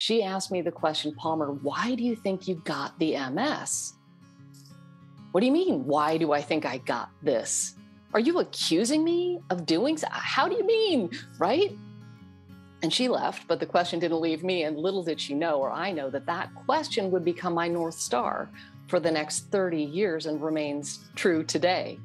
She asked me the question, Palmer, why do you think you got the MS? What do you mean? Why do I think I got this? Are you accusing me of doing so? How do you mean, right? And she left, but the question didn't leave me. And little did she know, or I know, that that question would become my North Star for the next 30 years and remains true today.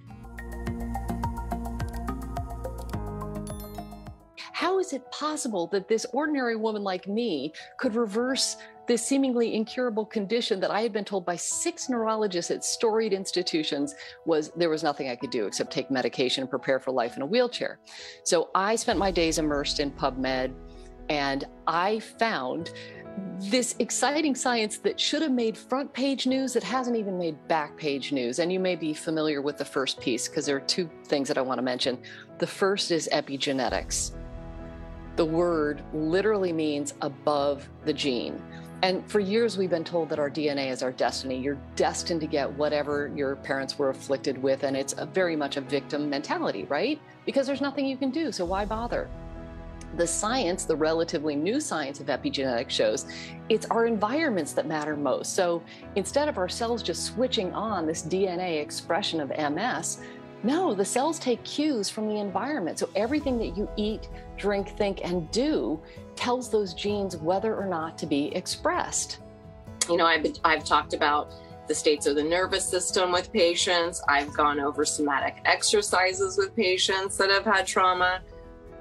How is it possible that this ordinary woman like me could reverse this seemingly incurable condition that I had been told by 6 neurologists at storied institutions there was nothing I could do except take medication and prepare for life in a wheelchair? So I spent my days immersed in PubMed, and I found this exciting science that should have made front page news that hasn't even made back page news. And you may be familiar with the first piece because there are 2 things that I want to mention. The first is epigenetics. The word literally means above the gene. And for years, we've been told that our DNA is our destiny. You're destined to get whatever your parents were afflicted with. And it's very much a victim mentality, right? Because there's nothing you can do, so why bother? The science, the relatively new science of epigenetics, shows it's our environments that matter most. So instead of our cells just switching on this DNA expression of MS, no, the cells take cues from the environment. So everything that you eat, drink, think, and do tells those genes whether or not to be expressed. You know, I've talked about the states of the nervous system with patients. I've gone over somatic exercises with patients that have had trauma.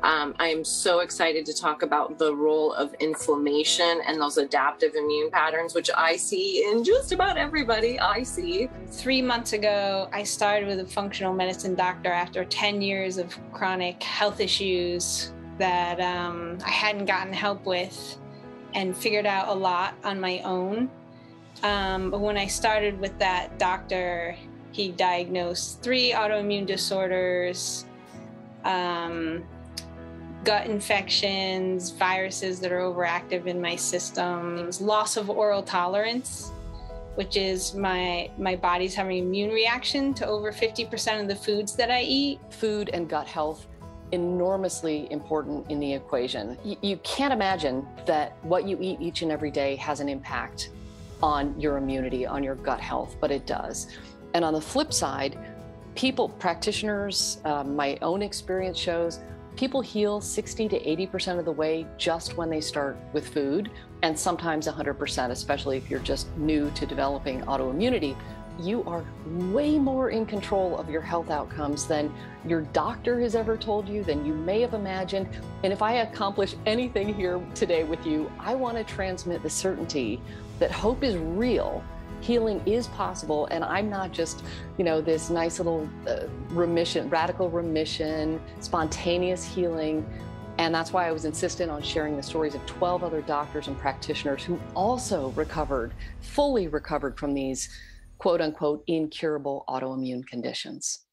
I am so excited to talk about the role of inflammation and those adaptive immune patterns, which I see in just about everybody I see. 3 months ago, I started with a functional medicine doctor after 10 years of chronic health issues that I hadn't gotten help with and figured out a lot on my own. But when I started with that doctor, he diagnosed 3 autoimmune disorders, gut infections, viruses that are overactive in my system, loss of oral tolerance, which is my body's having an immune reaction to over 50% of the foods that I eat. Food and gut health, enormously important in the equation. You can't imagine that what you eat each and every day has an impact on your immunity, on your gut health, but it does. And on the flip side, people, practitioners, my own experience shows, people heal 60 to 80% of the way just when they start with food, and sometimes 100%, especially if you're just new to developing autoimmunity. You are way more in control of your health outcomes than your doctor has ever told you, than you may have imagined. And if I accomplish anything here today with you, I want to transmit the certainty that hope is real. Healing is possible, and I'm not just, you know, this nice little radical remission, spontaneous healing. And that's why I was insistent on sharing the stories of 12 other doctors and practitioners who also recovered, fully recovered from these quote unquote incurable autoimmune conditions.